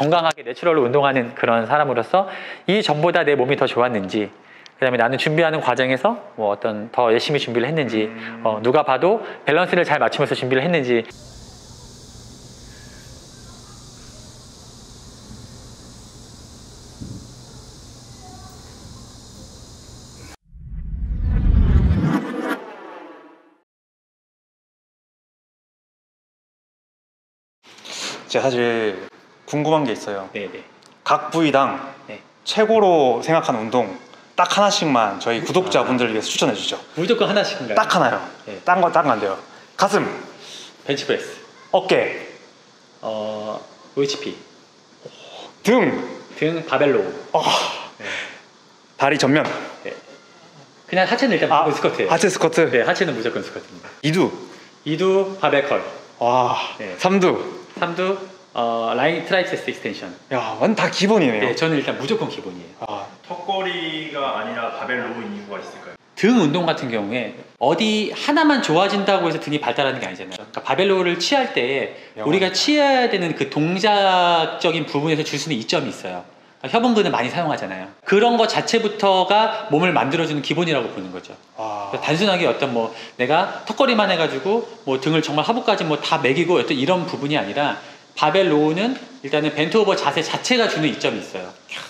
건강하게 내추럴로 운동하는 그런 사람으로서 이 전보다 내 몸이 더 좋았는지, 그 다음에 나는 준비하는 과정에서 뭐 어떤 더 열심히 준비를 했는지, 누가 봐도 밸런스를 잘 맞추면서 준비를 했는지. 제가 사실 궁금한 게 있어요. 네네. 각 부위당 네. 최고로 생각하는 운동 딱 하나씩만 저희 구독자분들을 위해서 추천해 주죠. 무조건 하나씩인가요? 딱 하나요. 네. 딴 건 안 돼요. 가슴 벤치프레스, 어깨 UHP, 등 바벨로, 네. 다리 전면, 네. 그냥 하체는 일단 무조건 스쿼트예요. 하체 스쿼트? 네, 하체는 무조건 스쿼트입니다. 이두 바벨컬, 네. 삼두 라인 트라이셉스 익스텐션. 야, 완전 다 기본이네요. 네, 저는 일단 무조건 기본이에요. 턱걸이가 아니라 바벨로우인 이유가 있을까요? 등 운동 같은 경우에 어디 하나만 좋아진다고 해서 등이 발달하는 게 아니잖아요. 그러니까 바벨로우를 취할 때 우리가 취해야 되는 그 동작적인 부분에서 줄 수는 이점이 있어요. 그러니까 협응근을 많이 사용하잖아요. 그런 거 자체부터가 몸을 만들어주는 기본이라고 보는 거죠. 단순하게 어떤 뭐 내가 턱걸이만 해가지고 뭐 등을 정말 하부까지 뭐 다 매기고 어떤 이런 부분이 아니라 바벨 로우는 일단은 벤트오버 자세 자체가 주는 이점이 있어요.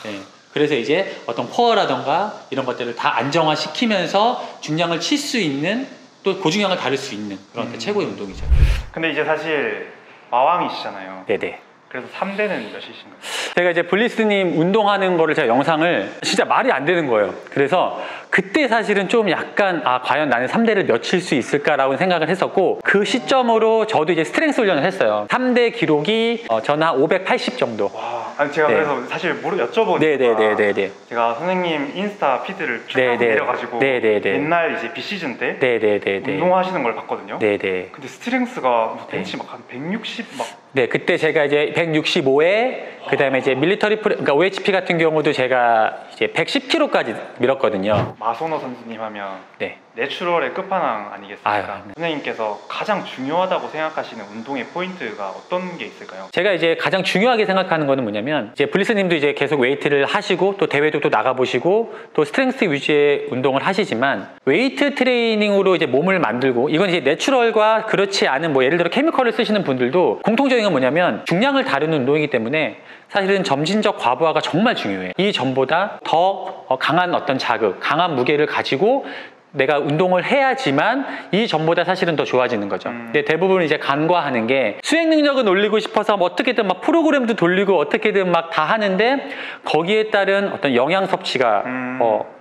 네. 그래서 이제 어떤 코어라던가 이런 것들을 다 안정화시키면서 중량을 칠 수 있는, 또 고중량을 다룰 수 있는 그런 최고의 운동이죠. 근데 이제 사실 마왕이시잖아요. 네네. 그래서 3대는 몇이신가요? 제가 이제 블리스님 운동하는 거를 제가 영상을 진짜 말이 안 되는 거예요. 그래서 그때 사실은 좀 약간 과연 나는 3대를 몇 칠 수 있을까라고 생각을 했었고, 그 시점으로 저도 이제 스트렝스 훈련을 했어요. 3대 기록이 저는 한 580 정도. 와, 아니 제가 네. 그래서 사실 여쭤보니까 네네네네네. 제가 선생님 인스타 피드를 쫙 내려가지고 옛날 이제 비시즌 때 네네네네. 운동하시는 걸 봤거든요. 네네. 근데 스트렝스가 뭐 벤치 막 한 160 막. 네, 그때 제가 이제 165에 그 다음에 이제 밀리터리 프레, 그러니까 OHP 같은 경우도 제가 이제 110kg까지 밀었거든요. 마선호 선수님 하면 네. 내추럴의 끝판왕 아니겠습니까? 네. 선생님께서 가장 중요하다고 생각하시는 운동의 포인트가 어떤 게 있을까요? 제가 이제 가장 중요하게 생각하는 거는 뭐냐면, 이제 블리스님도 이제 계속 웨이트를 하시고 또 대회도 또 나가보시고 또 스트렝스 위주의 운동을 하시지만, 웨이트 트레이닝으로 이제 몸을 만들고, 이건 이제 내추럴과 그렇지 않은 뭐 예를 들어 케미컬을 쓰시는 분들도 공통적인 건 뭐냐면 중량을 다루는 운동이기 때문에 사실은 점진적 과부하가 정말 중요해요. 이 전보다 더 강한 어떤 자극, 강한 무게를 가지고 내가 운동을 해야지만 이 전보다 사실은 더 좋아지는 거죠. 근데 대부분 이제 간과하는 게, 수행 능력은 올리고 싶어서 뭐 어떻게든 막 프로그램도 돌리고 어떻게든 막 다 하는데 거기에 따른 어떤 영양 섭취가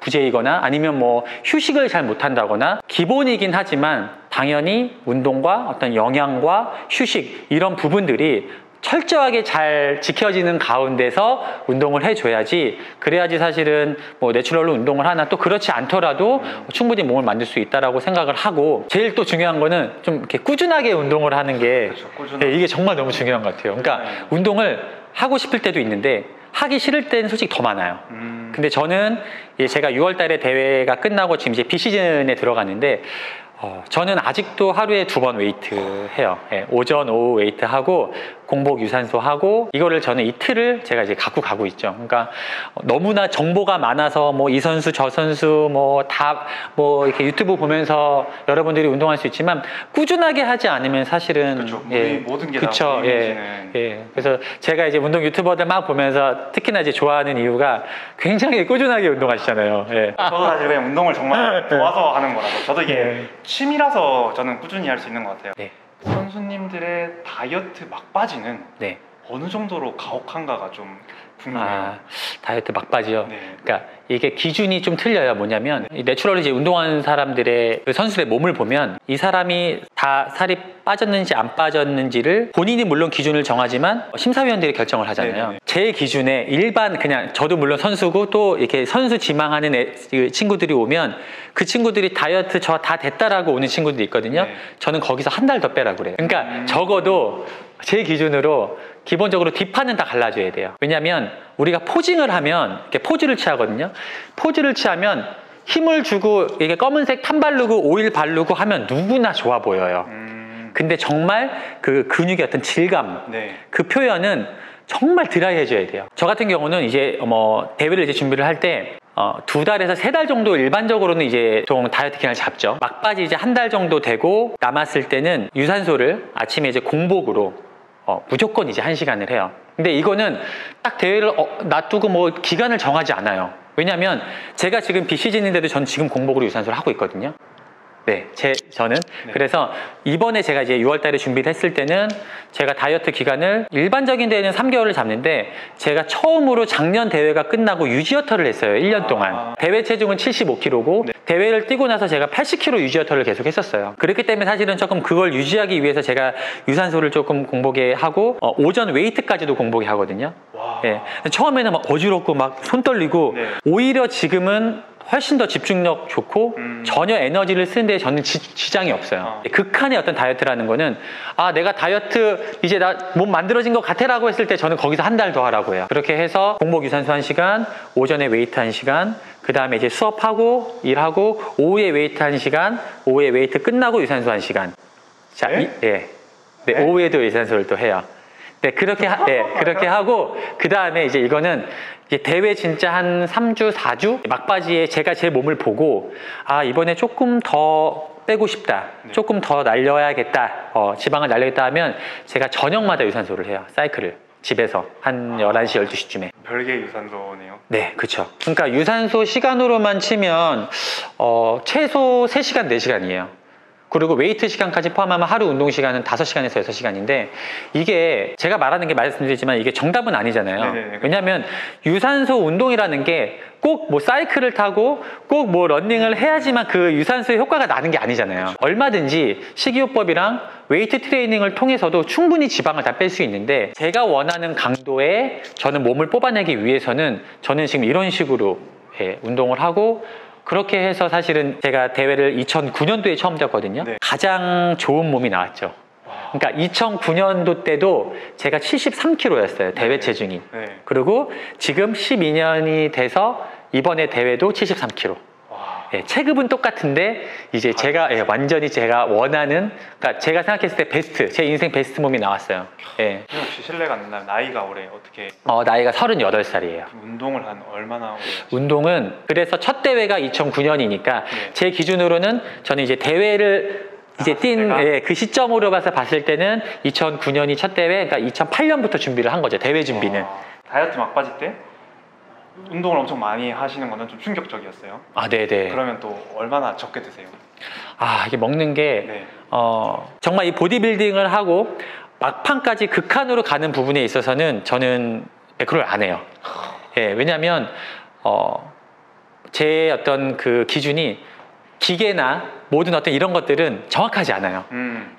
부재이거나 아니면 뭐 휴식을 잘 못한다거나, 기본이긴 하지만 당연히 운동과 어떤 영양과 휴식 이런 부분들이 철저하게 잘 지켜지는 가운데서 운동을 해줘야지, 그래야지 사실은 뭐 내추럴로 운동을 하나, 또 그렇지 않더라도 충분히 몸을 만들 수 있다라고 생각을 하고, 제일 또 중요한 거는 좀 이렇게 꾸준하게 운동을 하는 게, 그렇죠, 네, 이게 정말 너무 중요한 것 같아요. 그러니까 운동을 하고 싶을 때도 있는데 하기 싫을 때는 솔직히 더 많아요. 근데 저는 제가 6월 달에 대회가 끝나고 지금 이제 비시즌에 들어갔는데, 저는 아직도 하루에 2번 웨이트 해요. 예, 오전, 오후 웨이트 하고 공복 유산소 하고, 이거를 저는 이 틀을 제가 이제 갖고 가고 있죠. 그러니까 너무나 정보가 많아서 뭐 이 선수 저 선수 뭐 다 뭐 이렇게 유튜브 보면서 여러분들이 운동할 수 있지만, 꾸준하게 하지 않으면 사실은 그렇죠. 예, 모든 게 다 예. 그래서 제가 이제 운동 유튜버들 막 보면서 특히나 이제 좋아하는 이유가 굉장히 꾸준하게 운동하시잖아요. 예. 저도 사실 그냥 운동을 정말 좋아서 하는 거라서, 저도 이게 예. 취미라서 저는 꾸준히 할 수 있는 것 같아요. 네. 선수님들의 다이어트 막바지는 네. 어느 정도로 가혹한가가 좀 궁금해요. 다이어트 막바지요? 네. 그러니까 이게 기준이 좀 틀려요. 뭐냐면 네. 내추럴로 이제 운동하는 사람들의, 그 선수의 몸을 보면 이 사람이 다 살이 빠졌는지 안 빠졌는지를 본인이 물론 기준을 정하지만 심사위원들이 결정을 하잖아요. 네네. 제 기준에 일반 그냥 저도 물론 선수고 또 이렇게 선수 지망하는 친구들이 오면 그 친구들이 다이어트 저 다 됐다라고 오는 친구들이 있거든요. 네. 저는 거기서 한 달 더 빼라 그래요. 그러니까 적어도 제 기준으로 기본적으로 뒷판은 다 갈라줘야 돼요. 왜냐면 우리가 포징을 하면, 이렇게 포즈를 취하거든요. 포즈를 취하면 힘을 주고 이게 검은색 탄 바르고 오일 바르고 하면 누구나 좋아 보여요. 근데 정말 그 근육의 어떤 질감, 네. 그 표현은 정말 드라이해져야 돼요. 저 같은 경우는 이제 대회를 이제 준비를 할 때 2달에서 3달 정도 일반적으로는 이제 보통 다이어트 기간을 잡죠. 막바지 이제 1달 정도 되고 남았을 때는 유산소를 아침에 이제 공복으로 무조건 이제 1시간을 해요. 근데 이거는 딱 대회를 놔두고 뭐 기간을 정하지 않아요. 왜냐면 제가 지금 비시즌인데도 전 지금 공복으로 유산소를 하고 있거든요. 네, 저는. 네. 그래서 이번에 제가 이제 6월달에 준비를 했을 때는 제가 다이어트 기간을 일반적인 대회는 3개월을 잡는데 제가 처음으로 작년 대회가 끝나고 유지어터를 했어요. 1년 동안. 대회 체중은 75kg고 네. 대회를 뛰고 나서 제가 80kg 유지어터를 계속 했었어요. 그렇기 때문에 사실은 조금 그걸 유지하기 위해서 제가 유산소를 조금 공복에 하고 오전 웨이트까지도 공복에 하거든요. 네. 처음에는 막 어지럽고 막 손 떨리고 네. 오히려 지금은 훨씬 더 집중력 좋고 전혀 에너지를 쓰는데 저는 지장이 없어요. 극한의 어떤 다이어트라는 거는 아 내가 다이어트 이제 나 몸 만들어진 것 같아 라고 했을 때 저는 거기서 1달 더 하라고 해요. 그렇게 해서 공복 유산소 1시간, 오전에 웨이트 1시간, 그 다음에 이제 수업하고 일하고 오후에 웨이트 1시간, 오후에 웨이트 끝나고 유산소 1시간. 자, 네? 네, 오후에도 유산소를 또 해요. 네, 그렇게 하고 그 다음에 이제 이거는 대회 진짜 한 3주, 4주 막바지에 제가 제 몸을 보고 아 이번에 조금 더 빼고 싶다, 네. 조금 더 날려야겠다, 지방을 날려야겠다 하면 제가 저녁마다 유산소를 해요. 사이클을 집에서 한 11시, 12시쯤에. 별개 유산소네요. 네, 그렇죠. 그러니까 유산소 시간으로만 치면 최소 3시간, 4시간이에요. 그리고 웨이트 시간까지 포함하면 하루 운동 시간은 5시간에서 6시간인데 이게 제가 말하는 게 말씀드리지만 이게 정답은 아니잖아요. 네네. 왜냐하면 유산소 운동이라는 게 꼭 뭐 사이클을 타고 꼭 뭐 러닝을 해야지만 그 유산소의 효과가 나는 게 아니잖아요. 그렇죠. 얼마든지 식이요법이랑 웨이트 트레이닝을 통해서도 충분히 지방을 다 뺄 수 있는데 제가 원하는 강도에 저는 몸을 뽑아내기 위해서는 저는 지금 이런 식으로 운동을 하고 그렇게 해서 사실은 제가 대회를 2009년도에 처음 뛰었거든요. 네. 가장 좋은 몸이 나왔죠. 그러니까 2009년도 때도 제가 73kg였어요. 대회 체중이. 네. 그리고 지금 12년이 돼서 이번에 대회도 73kg. 예, 체급은 똑같은데 이제 제가 완전히 제가 원하는, 그러니까 제가 생각했을 때 베스트, 제 인생 베스트 몸이 나왔어요. 예. 혹시 실례가 안 나요? 나이가 올해 어떻게? 나이가 38살이에요. 운동을 한 얼마나 오래? 운동은 그래서 첫 대회가 2009년이니까 네. 제 기준으로는 저는 이제 대회를 이제 그 시점으로 봐서 봤을 때는 2009년이 첫 대회, 그러니까 2008년부터 준비를 한 거죠. 대회 준비는. 다이어트 막바지 때? 운동을 엄청 많이 하시는 거는 좀 충격적이었어요. 아, 네네. 그러면 또 얼마나 적게 드세요? 아, 이게 먹는 게 네. 정말 이 보디빌딩을 하고 막판까지 극한으로 가는 부분에 있어서는 저는 매크로를 안 해요. 예, 왜냐하면 제 어떤 그 기준이 기계나 모든 어떤 이런 것들은 정확하지 않아요.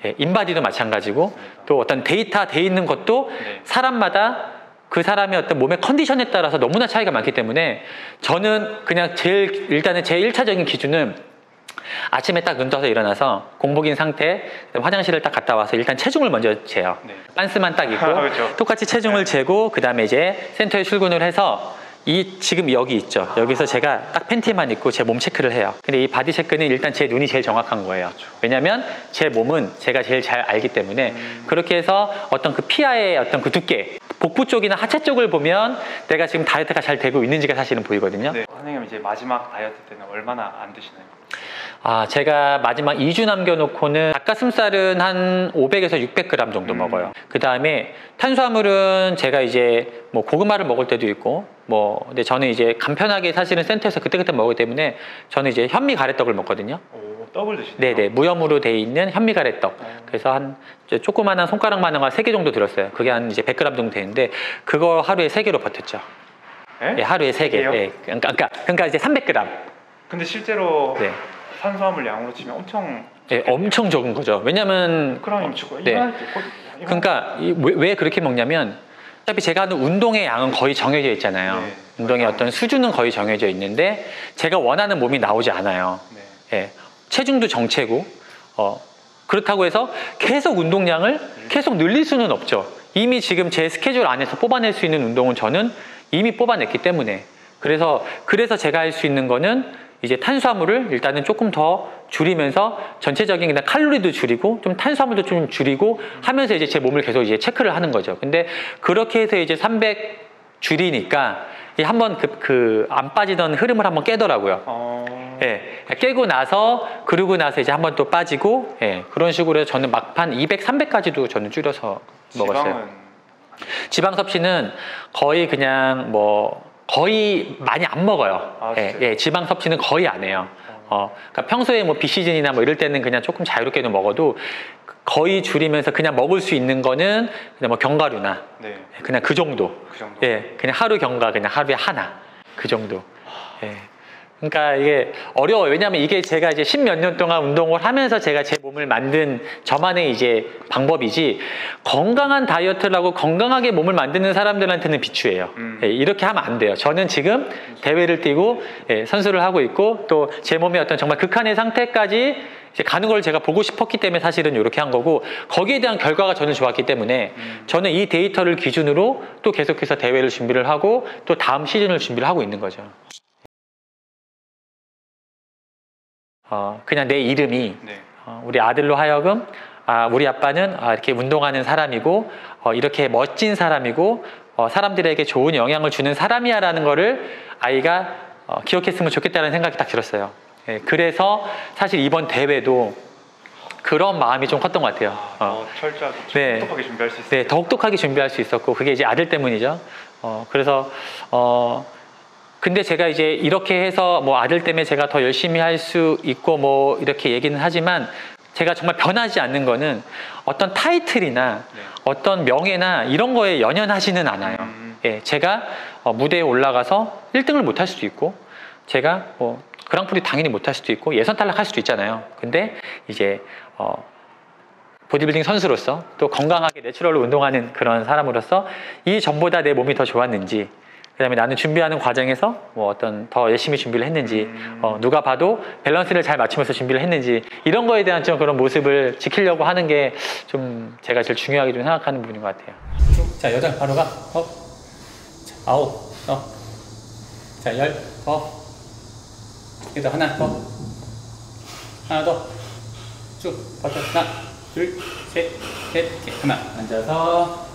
예, 인바디도 마찬가지고 또 어떤 데이터 돼 있는 것도 네. 사람마다 그 사람의 어떤 몸의 컨디션에 따라서 너무나 차이가 많기 때문에 저는 그냥 일단은 제 1차적인 기준은 아침에 딱 눈 떠서 일어나서 공복인 상태 화장실을 딱 갔다 와서 일단 체중을 먼저 재요. 네. 빤스만 딱 입고 그렇죠. 똑같이 체중을 재고 그 다음에 이제 센터에 출근을 해서 지금 여기 있죠. 여기서 제가 딱 팬티만 입고 제 몸 체크를 해요. 근데 이 바디 체크는 일단 제 눈이 제일 정확한 거예요. 왜냐면 제 몸은 제가 제일 잘 알기 때문에 그렇게 해서 어떤 그 피하의 어떤 그 두께, 복부 쪽이나 하체 쪽을 보면 내가 지금 다이어트가 잘 되고 있는지가 사실은 보이거든요. 네. 선생님 이제 마지막 다이어트 때는 얼마나 안 드시나요? 아, 제가 마지막 2주 남겨놓고는 닭가슴살은 한 500에서 600g 정도 먹어요. 그 다음에 탄수화물은 제가 이제 뭐 고구마를 먹을 때도 있고 근데 저는 이제 간편하게 사실은 센터에서 그때그때 먹기 때문에 저는 이제 현미 가래떡을 먹거든요. 오, 떡을 드시네요? 네네, 무염으로 돼 있는 현미 가래떡. 그래서 한 조그마한 손가락만한 거 3개 정도 들었어요. 그게 한 이제 100g 정도 되는데 그거 하루에 3개로 버텼죠. 에? 예, 하루에 3개. 예, 그러니까 이제 300g. 근데 실제로 네. 탄수화물 양으로 치면 엄청 엄청 적은 거죠. 왜냐면 그러니까 왜 그렇게 먹냐면 어차피 제가 하는 운동의 양은 거의 정해져 있잖아요. 네. 운동의 어떤 수준은 거의 정해져 있는데 제가 원하는 몸이 나오지 않아요. 네. 예. 체중도 정체고 그렇다고 해서 계속 운동량을 계속 늘릴 수는 없죠. 이미 지금 제 스케줄 안에서 뽑아낼 수 있는 운동은 저는 이미 뽑아냈기 때문에 그래서 제가 할 수 있는 거는 이제 탄수화물을 일단은 조금 더 줄이면서 전체적인 그냥 칼로리도 줄이고 좀 탄수화물도 좀 줄이고 하면서 이제 제 몸을 계속 이제 체크를 하는 거죠. 근데 그렇게 해서 이제 300 줄이니까 한번 안 빠지던 흐름을 한번 깨더라고요. 예, 깨고 나서 그러고 나서 이제 한번 또 빠지고, 예, 그런 식으로 해서 저는 막판 200, 300까지도 저는 줄여서 먹었어요. 지방 섭취는 거의 그냥 뭐 거의 많이 안 먹어요. 아, 예, 예, 지방 섭취는 거의 안 해요. 그러니까 평소에 뭐 비시즌이나 뭐 이럴 때는 그냥 조금 자유롭게도 먹어도 거의 줄이면서 그냥 먹을 수 있는 거는 그냥 뭐 견과류나, 네, 그냥 그 정도. 예, 그냥 하루 견과, 그냥 하루에 하나 그 정도. 예. 그러니까 이게 어려워요. 왜냐하면 이게 제가 이제 10몇 년 동안 운동을 하면서 제가 제 몸을 만든 저만의 이제 방법이지, 건강한 다이어트를 하고 건강하게 몸을 만드는 사람들한테는 비추예요. 예, 이렇게 하면 안 돼요. 저는 지금 대회를 뛰고, 예, 선수를 하고 있고 또 제 몸의 어떤 정말 극한의 상태까지 이제 가는 걸 제가 보고 싶었기 때문에 사실은 이렇게 한 거고, 거기에 대한 결과가 저는 좋았기 때문에 저는 이 데이터를 기준으로 또 계속해서 대회를 준비를 하고 또 다음 시즌을 준비를 하고 있는 거죠. 그냥 내 이름이, 네, 우리 아들로 하여금, 아, 우리 아빠는 이렇게 운동하는 사람이고, 이렇게 멋진 사람이고, 사람들에게 좋은 영향을 주는 사람이야 라는 거를 아이가 기억했으면 좋겠다는 생각이 딱 들었어요. 예, 그래서 사실 이번 대회도 그런 마음이 좀 컸던 것 같아요. 철저하게, 네, 똑똑하게 준비할 수 있었고, 네, 더 혹독하게 준비할 수 있었고, 그게 이제 아들 때문이죠. 그래서 근데 제가 이제 이렇게 해서 뭐 아들 때문에 제가 더 열심히 할 수 있고 뭐 이렇게 얘기는 하지만, 제가 정말 변하지 않는 거는 어떤 타이틀이나, 네, 어떤 명예나 이런 거에 연연하지는 않아요. 예, 제가 무대에 올라가서 1등을 못할 수도 있고, 제가 뭐 그랑프리 당연히 못할 수도 있고, 예선 탈락할 수도 있잖아요. 근데 이제 보디빌딩 선수로서 또 건강하게 내추럴로 운동하는 그런 사람으로서 이 전보다 내 몸이 더 좋았는지, 그 다음에 나는 준비하는 과정에서 뭐 어떤 더 열심히 준비를 했는지, 누가 봐도 밸런스를 잘 맞추면서 준비를 했는지, 이런 거에 대한 좀 그런 모습을 지키려고 하는 게 좀 제가 제일 중요하게 좀 생각하는 부분인 것 같아요. 자, 8 바로 가. 업. 자, 9. 업. 자, 10. 업. 여기도 하나 더. 하나 더. 쭉. 버텨. 하나, 둘, 셋, 넷, 하나. 앉아서.